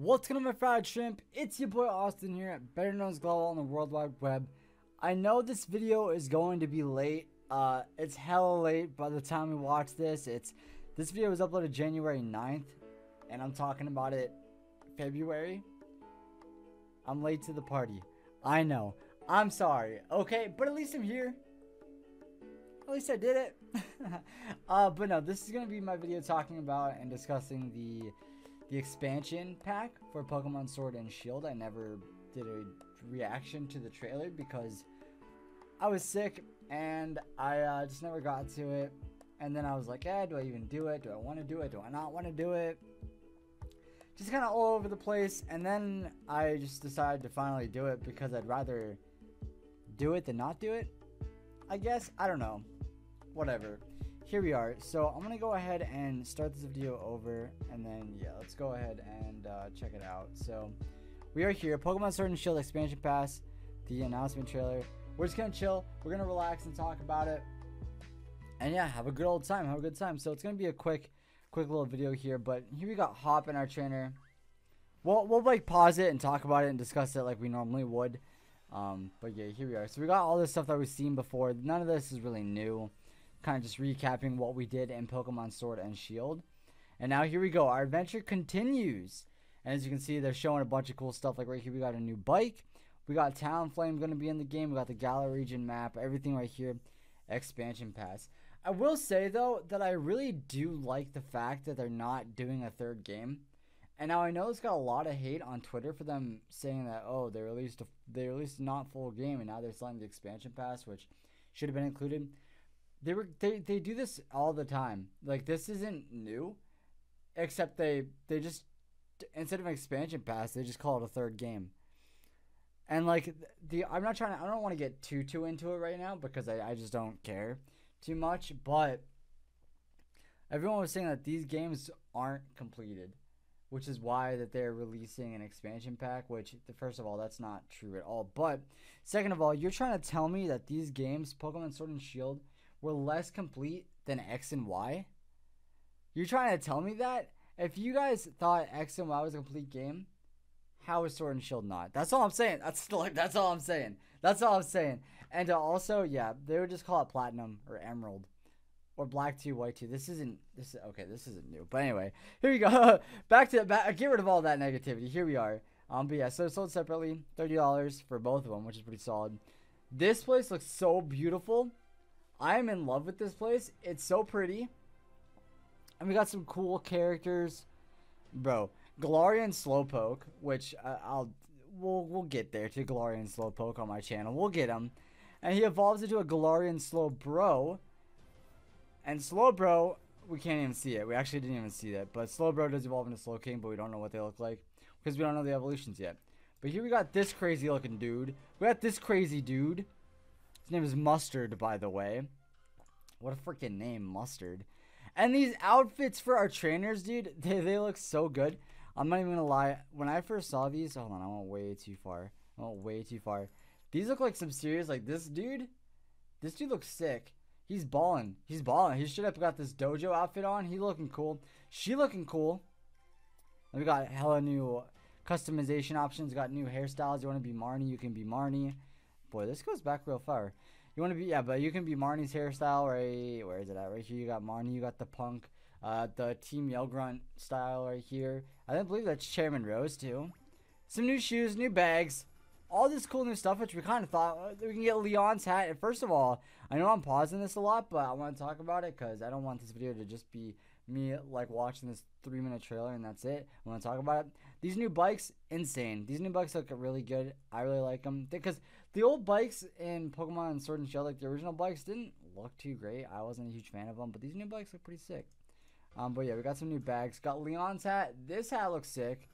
What's going on, my fried shrimp? It's your boy Austin here at Better Knows Global on the World Wide Web. I know this video is going to be late. It's hella late by the time we watch this. This video was uploaded January 9th, and I'm talking about it February. I'm late to the party. I know. I'm sorry. Okay, but at least I'm here. At least I did it. But no, this is going to be my video talking about and discussing the expansion pack for Pokemon Sword and Shield. I never did a reaction to the trailer because I was sick and I just never got to it. And then I was like, do I even do it? Do I want to do it? Do I not want to do it? Just kind of all over the place. And then I just decided to finally do it because I'd rather do it than not do it, I guess. I don't know. Whatever. Here we are. So I'm going to go ahead and start this video over. And then, yeah, let's go ahead and check it out. So we are here. Pokemon Sword and Shield Expansion Pass. The announcement trailer. We're just going to chill. We're going to relax and talk about it. And yeah, have a good old time. Have a good time. So it's going to be a quick little video here. But here we got Hop in our trainer. We'll like pause it and talk about it and discuss it like we normally would. But yeah, here we are. So we got all this stuff that we've seen before. None of this is really new. Kind of just recapping what we did in Pokemon Sword and Shield. And now here we go. Our adventure continues. And as you can see, they're showing a bunch of cool stuff. Like right here, we got a new bike. We got Talonflame going to be in the game. We got the Galar region map. Everything right here. Expansion pass. I will say, though, that I really do like the fact that they're not doing a third game. And now I know it's got a lot of hate on Twitter for them saying that, oh, they released a not full game, and now they're selling the expansion pass, which should have been included. They do this all the time. Like, this isn't new, except they just, instead of an expansion pass, they just call it a third game. And like, I don't want to get too into it right now because I just don't care too much, but everyone was saying that these games aren't completed, which is why that they're releasing an expansion pack, which, first of all, that's not true at all. But second of all, you're trying to tell me that these games, Pokemon Sword and Shield, were less complete than X and Y? You're trying to tell me that? If you guys thought X and Y was a complete game, how is Sword and Shield not? That's all I'm saying. That's all I'm saying. That's all I'm saying. And also, yeah, they would just call it Platinum or Emerald or Black 2, White 2. This isn't new. But anyway, here we go. Get rid of all that negativity. Here we are. But yeah, so it's sold separately. $30 for both of them, which is pretty solid. This place looks so beautiful. I am in love with this place. It's so pretty. And we got some cool characters. Bro, Galarian Slowpoke, which we'll get there to Galarian Slowpoke on my channel. We'll get him. And he evolves into a Galarian Slowbro. And Slowbro, we can't even see it. We actually didn't even see that. But Slowbro does evolve into Slow King, but we don't know what they look like because we don't know the evolutions yet. But here we got this crazy looking dude. We got this crazy dude. His name is Mustard, by the way. What a freaking name, Mustard. And these outfits for our trainers, dude, they look so good. I'm not even gonna lie. When I first saw these, hold on, I went way too far. I went way too far. These look like some serious, like this dude looks sick. He's balling. He's balling. He should have got this dojo outfit on. He looking cool. She looking cool. And we got hella new customization options. We got new hairstyles. You want to be Marnie, you can be Marnie. Boy, this goes back real far. You want to be, yeah, but you can be Marnie's hairstyle, right? Where is it at? Right here, you got Marnie. You got the punk, the Team Yell grunt style right here. I don't believe that's Chairman Rose, too. Some new shoes, new bags. All this cool new stuff, which we kind of thought we can get Leon's hat. And first of all, I know I'm pausing this a lot, but I want to talk about it because I don't want this video to just be me, like, watching this 3-minute trailer and that's it. I want to talk about it. These new bikes, insane. These new bikes look really good. I really like them because the old bikes in Pokemon Sword and Shield, like the original bikes, didn't look too great. I wasn't a huge fan of them, but these new bikes look pretty sick. But yeah, we got some new bags. Got Leon's hat. This hat looks sick.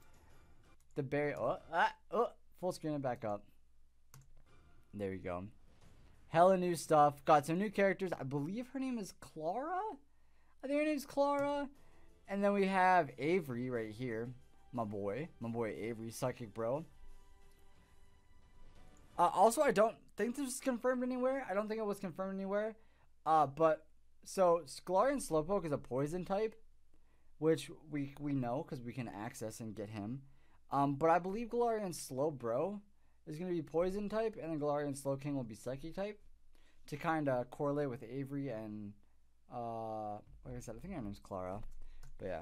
The berry. Full screen it back up. There we go. Hella new stuff. Got some new characters. I believe her name is Clara. I think her name's Clara. And then we have Avery right here. My boy Avery, psychic bro. Also, I don't think this was confirmed anywhere. I don't think it was confirmed anywhere. But so Galarian Slowpoke is a poison type, which we know because we can access and get him. But I believe Galarian Slowbro is going to be Poison type, and then Galarian Slow King will be Psychic type to kind of correlate with Avery and, like I said, I think her name's Clara. But yeah.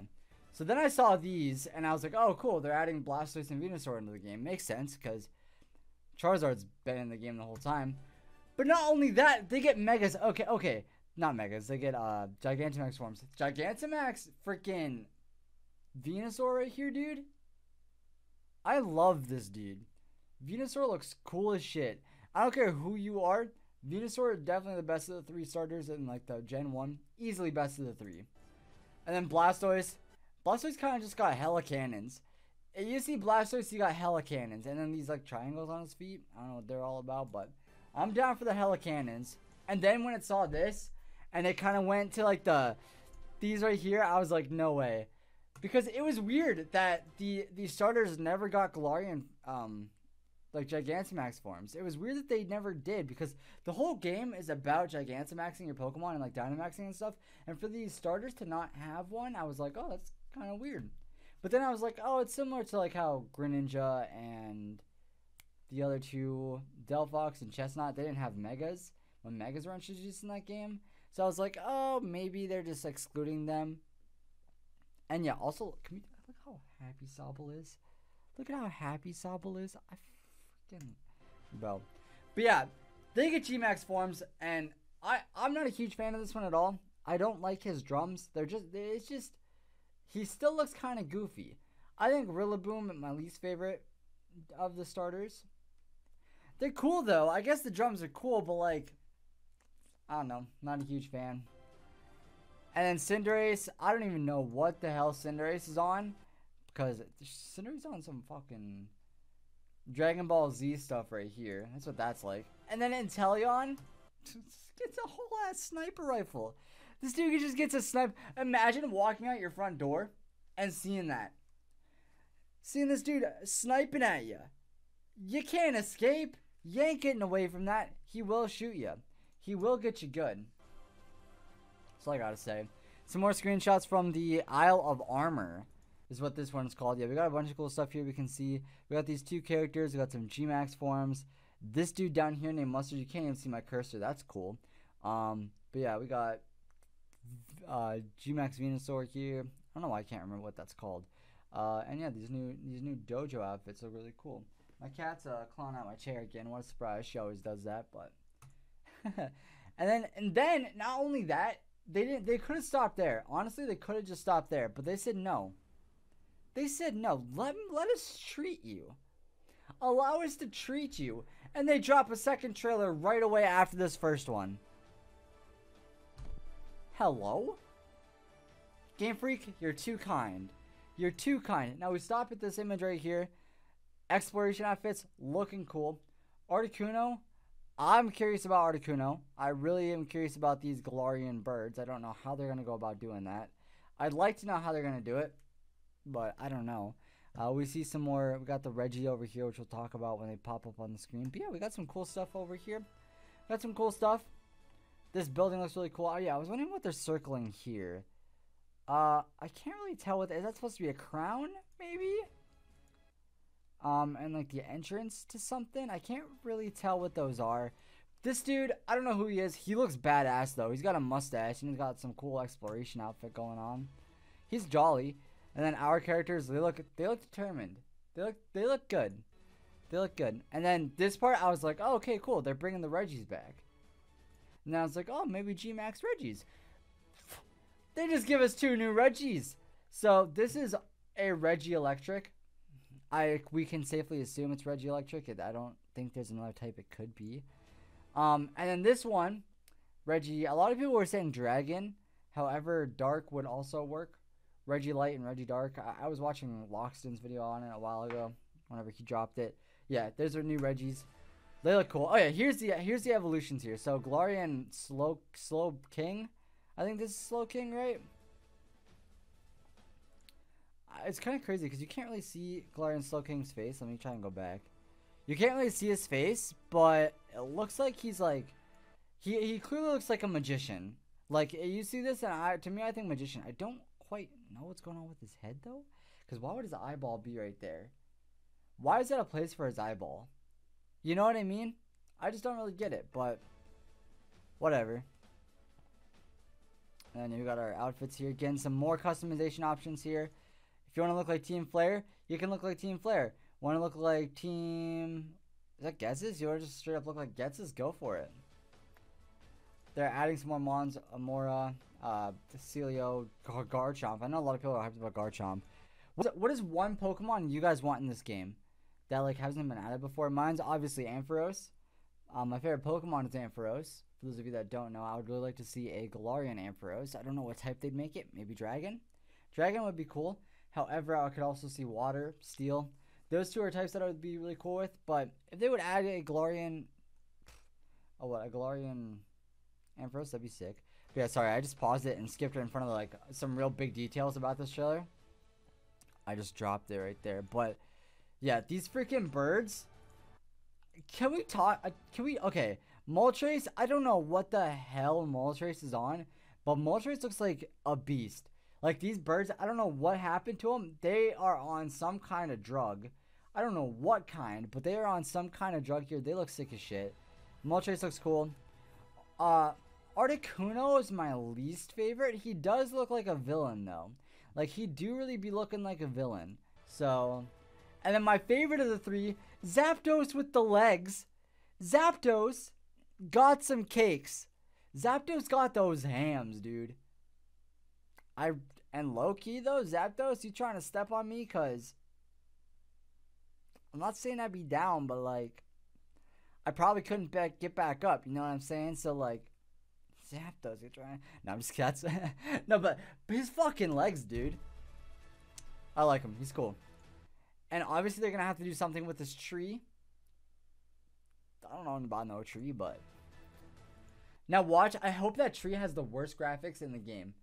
So then I saw these, and I was like, oh, cool, they're adding Blastoise and Venusaur into the game. Makes sense, because Charizard's been in the game the whole time. But not only that, they get Megas. Okay. Not Megas. They get Gigantamax forms. Gigantamax freaking Venusaur right here, dude. I love this dude. Venusaur looks cool as shit. I don't care who you are. Venusaur, definitely the best of the three starters in like the Gen 1. Easily best of the three. And then Blastoise. Blastoise kind of just got hella cannons. And you see Blastoise, he got hella cannons. And then these like triangles on his feet. I don't know what they're all about, but I'm down for the hella cannons. And then when it saw this, and it kind of went to like these right here, I was like, no way. Because it was weird that the starters never got Galarian, like Gigantamax forms. It was weird that they never did, because the whole game is about Gigantamaxing your Pokemon and like Dynamaxing and stuff. And for these starters to not have one, I was like, oh, that's kind of weird. But then I was like, oh, it's similar to like how Greninja and the other two, Delphox and Chestnut, they didn't have Megas when Megas were introduced in that game. So I was like, oh, maybe they're just excluding them. And yeah, also, can we look how happy Sobble is? Look at how happy Sobble is. I freaking well. But yeah, they get G-Max forms, and I'm not a huge fan of this one at all. I don't like his drums. They're just, it's just, he still looks kind of goofy. I think Rillaboom, my least favorite of the starters. They're cool though. I guess the drums are cool, but like, I don't know. Not a huge fan. And then Cinderace, I don't even know what the hell Cinderace is on, because Cinderace is on some fucking Dragon Ball Z stuff right here. That's what that's like. And then Inteleon gets a whole ass sniper rifle. This dude just gets a sniper. Imagine walking out your front door and seeing that. Seeing this dude sniping at you. You can't escape. You ain't getting away from that. He will shoot you. He will get you good. So I gotta say, some more screenshots from the Isle of Armor is what this one's called. Yeah, we got a bunch of cool stuff here. We can see we got these two characters. We got some G-Max forms. This dude down here named Mustard. You can't even see my cursor. That's cool. But yeah, we got G-Max Venusaur here. I don't know why I can't remember what that's called. And yeah, these new dojo outfits are really cool. My cat's clawing out my chair again. What a surprise! She always does that, but and then not only that. They could have stopped there. Honestly, they could have just stopped there, but they said no. They said no. Let us treat you. Allow us to treat you. And they drop a second trailer right away after this first one. Hello? Game Freak, you're too kind. You're too kind. Now we stop at this image right here. Exploration outfits, looking cool. Articuno. I'm curious about Articuno. I really am curious about these Galarian birds. I don't know how they're going to go about doing that. I'd like to know how they're going to do it, but I don't know. We see some more. We got the Reggie over here, which we'll talk about when they pop up on the screen. But yeah, we got some cool stuff over here. Got some cool stuff. This building looks really cool. Oh, yeah, I was wondering what they're circling here. I can't really tell what that is. That supposed to be a crown, maybe? And like the entrance to something. I can't really tell what those are. This dude, I don't know who he is. He looks badass though. He's got a mustache and he's got some cool exploration outfit going on. He's jolly. And then our characters, they look determined. They look good. They look good. And then this part, I was like, oh, okay, cool. They're bringing the Reggies back. And I was like, oh, maybe G-Max Reggies. They just give us two new Reggies. So this is a Regieleki. We can safely assume it's Regieleki. I don't think there's another type it could be. And then this one, Reggie. A lot of people were saying Dragon. However, Dark would also work. Reggie Light and Reggie Dark. I was watching Loxton's video on it a while ago. Whenever he dropped it, yeah, there's our new Reggies. They look cool. Oh yeah, here's the evolutions here. So Galarian Slow King. I think this is Slow King, right? It's kind of crazy because you can't really see Galarian Slow King's face. Let me try and go back. You can't really see his face, but it looks like he's like... He clearly looks like a magician. Like, you see this, and to me, I think magician. I don't quite know what's going on with his head, though. Because why would his eyeball be right there? Why is that a place for his eyeball? You know what I mean? I just don't really get it, but whatever. And we got our outfits here. Again, some more customization options here. If you want to look like Team Flare, you can look like Team Flare. Want to look like Team... Is that Getzes? You want to just straight up look like Getzes? Go for it. They're adding some more Mons, Amora, Celio, Garchomp. I know a lot of people are hyped about Garchomp. What is one Pokemon you guys want in this game that like hasn't been added before? Mine's obviously Ampharos. My favorite Pokemon is Ampharos. For those of you that don't know, I would really like to see a Galarian Ampharos. I don't know what type they'd make it. Maybe Dragon? Dragon would be cool. However, I could also see Water, Steel. Those two are types that I would be really cool with. But if they would add a Galarian... Oh, what? A Galarian Ampharos? That'd be sick. But yeah, sorry. I just paused it and skipped it in front of like some real big details about this trailer. I just dropped it right there. But yeah, these freaking birds. Can we talk? Can we? Okay. Moltres. I don't know what the hell Moltres is on, but Moltres looks like a beast. Like these birds, I don't know what happened to them. They are on some kind of drug. I don't know what kind, but they are on some kind of drug here. They look sick as shit. Moltres looks cool. Articuno is my least favorite. He does look like a villain though. Like, he do really be looking like a villain. So, and then my favorite of the three, Zapdos with the legs. Zapdos got some cakes. Zapdos got those hams, dude. And low-key, though, Zapdos, you trying to step on me? Because I'm not saying I'd be down, but, like, I probably couldn't get back up. You know what I'm saying? So, like, Zapdos, you're trying. No, I'm just kidding. No, but his fucking legs, dude. I like him. He's cool. And obviously, they're gonna have to do something with this tree. I don't know about no tree, but now watch. I hope that tree has the worst graphics in the game.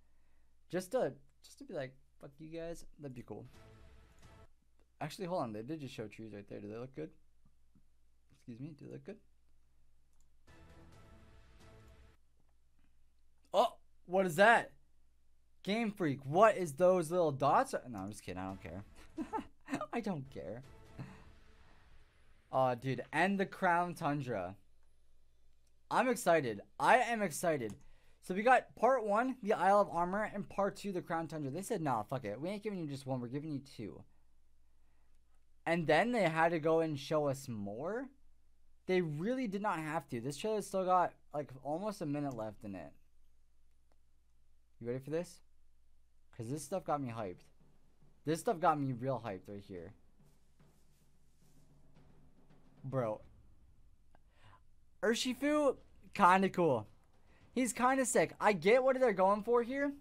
Just to be like, fuck you guys. That'd be cool. Actually, hold on. They did just show trees right there. Do they look good? Excuse me. Do they look good? What is that? Game Freak, what is those little dots? No, I'm just kidding. I don't care. I don't care. Oh, dude. And the Crown Tundra. I'm excited. I am excited. So we got part one, the Isle of Armor, and part two, the Crown Tundra. They said, nah, fuck it. We ain't giving you just one. We're giving you two. And then they had to go and show us more? They really did not have to. This trailer's still got, like, almost a minute left in it. You ready for this? Because this stuff got me hyped. This stuff got me real hyped right here. Bro. Urshifu, kind of cool. He's kind of sick. I get what they're going for here.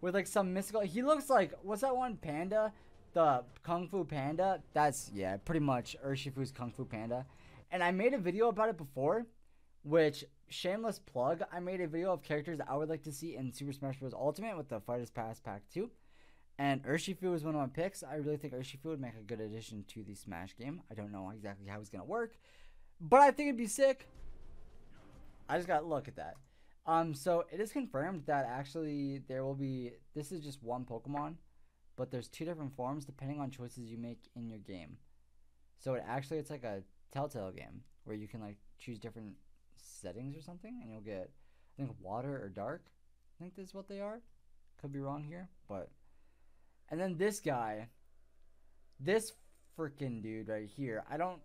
With like some mystical... He looks like... What's that one? Panda? The Kung Fu Panda? That's... Yeah, pretty much Urshifu's Kung Fu Panda. And I made a video about it before. Which... shameless plug, I made a video of characters I would like to see in Super Smash Bros. Ultimate with the Fighters Pass Pack 2. And Urshifu was one of my picks. I really think Urshifu would make a good addition to the Smash game. I don't know exactly how it's going to work, but I think it'd be sick. I just got to look at that. So it is confirmed that actually there will be, this is just one Pokemon, but there's two different forms depending on choices you make in your game. So it's like a Telltale game where you can like choose different settings or something, and you'll get, I think, water or dark. I think this is what they are. Could be wrong here, but. And then this guy, this freaking dude right here. I don't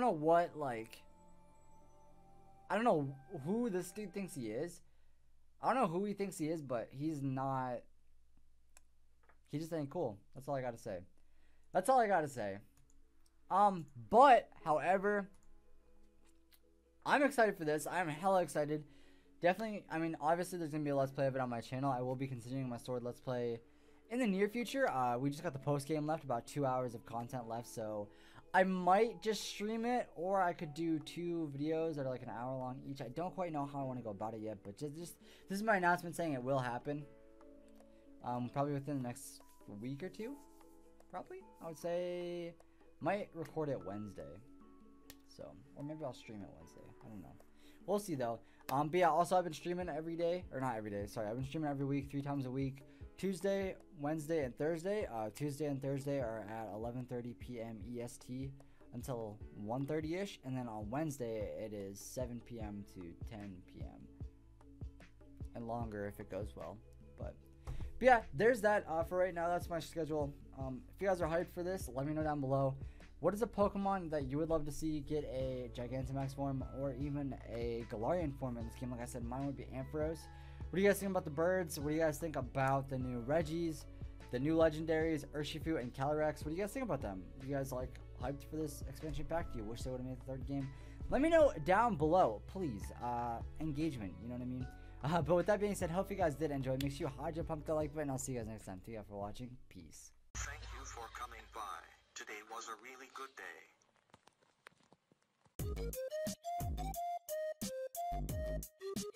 know what, like, I don't know who this dude thinks he is. I don't know who he thinks he is, but he's not. He just ain't cool. That's all I gotta say. That's all I gotta say. But, however, I'm excited for this. I'm hella excited. Definitely, I mean, obviously there's going to be a Let's Play of it on my channel. I will be continuing my Sword Let's Play in the near future. We just got the post game left, about 2 hours of content left, so I might just stream it, or I could do two videos that are like an hour long each. I don't quite know how I want to go about it yet, but just this is my announcement saying it will happen. Probably within the next week or two, probably, I would say. Might record it Wednesday, so, or maybe I'll stream it Wednesday. I don't know. We'll see though. But yeah, also I've been streaming every day, or not every day, sorry. I've been streaming every week, 3 times a week, Tuesday, Wednesday, and Thursday. Tuesday and Thursday are at 11:30 p.m. EST until 1:30ish, and then on Wednesday it is 7 p.m. to 10 p.m. and longer if it goes well. But yeah, there's that. For right now, that's my schedule. If you guys are hyped for this, let me know down below. What is a Pokemon that you would love to see get a Gigantamax form or even a Galarian form in this game? Like I said, mine would be Ampharos. What do you guys think about the birds? What do you guys think about the new Regis, the new legendaries, Urshifu and Calyrex? What do you guys think about them? You guys like hyped for this expansion pack? Do you wish they would have made the third game? Let me know down below, please. Engagement, you know what I mean? But with that being said, hope you guys did enjoy. Make sure you hard jump, pump the like button. I'll see you guys next time. Thank you for watching. Peace. Thank you for coming by. Today was a really good day.